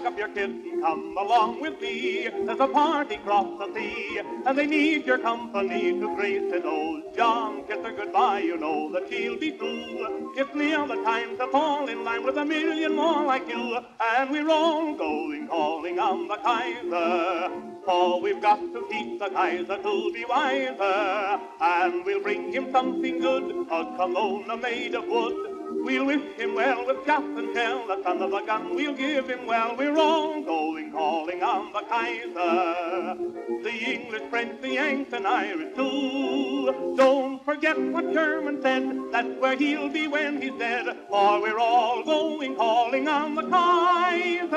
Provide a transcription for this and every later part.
pack up your kids and come along with me. There's a party across the sea, and they need your company to grace it. Old John, kiss her goodbye, you know that she'll be through. It's nearly time to fall in line with a million more like you. And we're all going calling on the Kaiser, for we've got to teach the Kaiser to be wiser. And we'll bring him something good, a kimono made of wood. We'll wish him well with chaff and shell, the son of a gun we'll give him well. We're all going calling on the Kaiser, the English, French, the Yanks, and Irish too. Don't forget what Sherman said, that's where he'll be when he's dead. For we're all going calling on the Kaiser,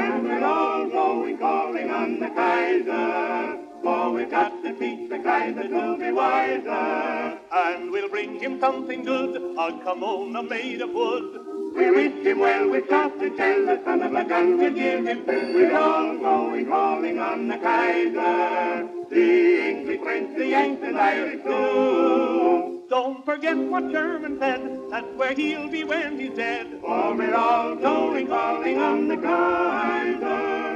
and we're all going calling on the Kaiser. For we've got to teach the Kaiser to be wiser. And we'll bring him something good, a kimono made of wood. We wish him well with chaff and shell, the son of a gun we'll give him. We're all going calling on the Kaiser, the English, French, the Yanks, and Irish too. Don't forget what Sherman said, that's where he'll be when he's dead. For we're all going calling on the Kaiser.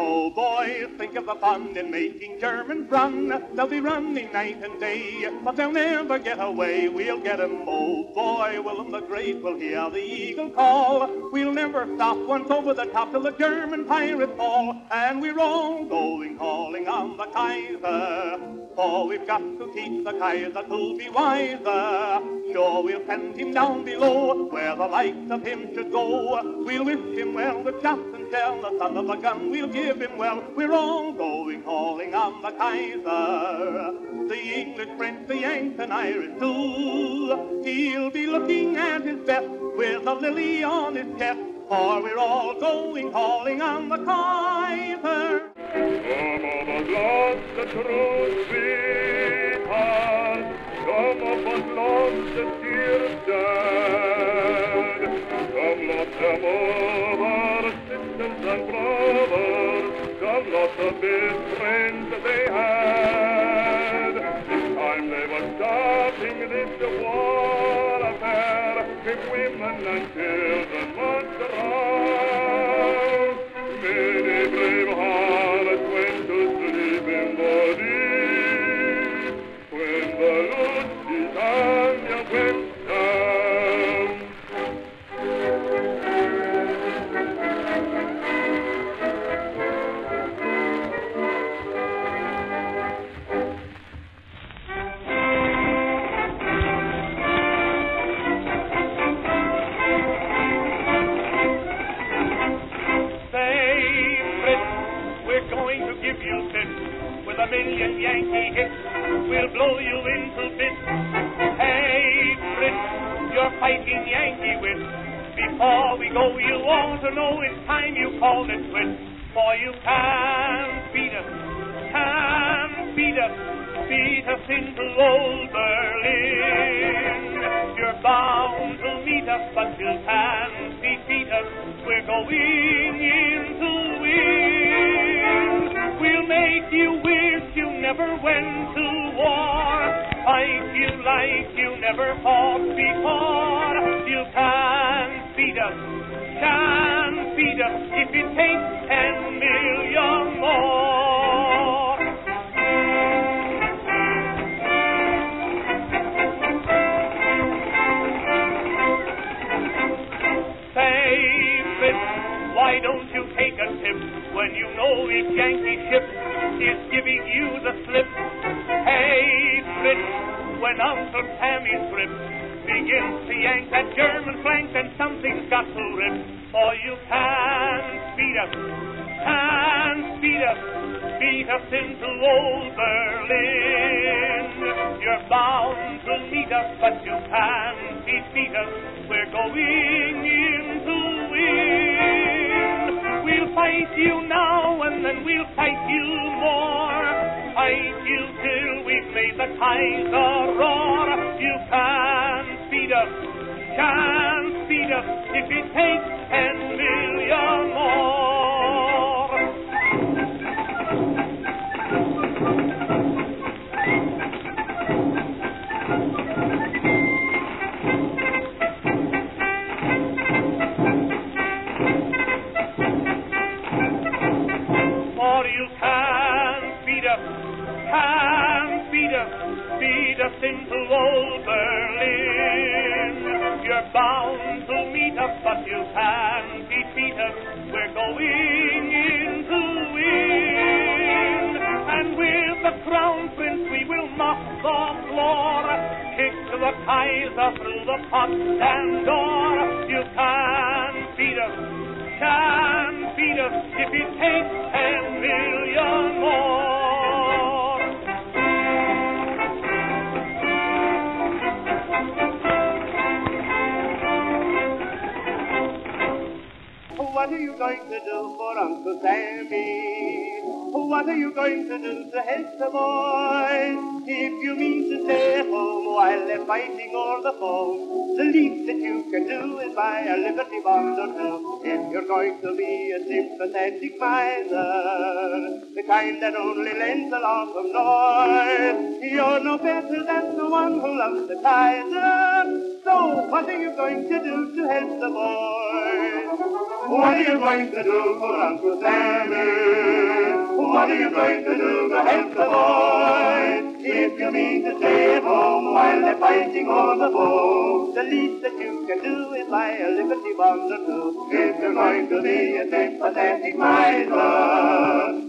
Oh boys, think of the fun in making Germans run. They'll be running night and day, but they'll never get away. We'll get 'em. Oh boy, Wilhelm the Great will hear the eagle call. We'll never stop once over the top till the German pirates fall. And we're all going calling on the Kaiser, for we've got to teach the Kaiser to be wiser. Sure, we'll send him down below, where the likes of him should go. We'll wish him well with chaff and shell, the son of a gun we'll give him well. We're all going calling on the Kaiser, the English, French, the Yanks, and Irish too. He'll be looking at his best, with a lily on his chest. For we're all going calling on the Kaiser. be the simple old Berlin. You're bound to meet us, but you can't defeat us. We're going in to win. And with the crown prince we will mop the floor, kick the Kaiser through the Potsdam door. You can't beat us, can't beat us, if it takes 10 million more. What are you going to do for Uncle Sammy? What are you going to do to help the boys? If you mean to stay home while they're fighting o'er the foam, the least that you can do is buy a Liberty Bond or two. If you're going to be a sympathetic miser, the kind that only lends a lot of noise, you're no better than the one who loves the Kaiser. So what are you going to do to help the boys? What are you going to do for Uncle Sammy? What are you going to do to help the boys? If you mean to stay at home while they're fighting o'er the foam, the least that you can do is buy a Liberty Bond or two. If you're going to be a sympathetic miser,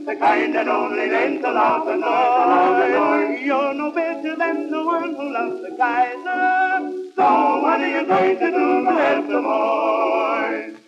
the kind that only lends a lot of noise, you're no better than the one who loves the Kaiser. So what are you going to do to help the boys?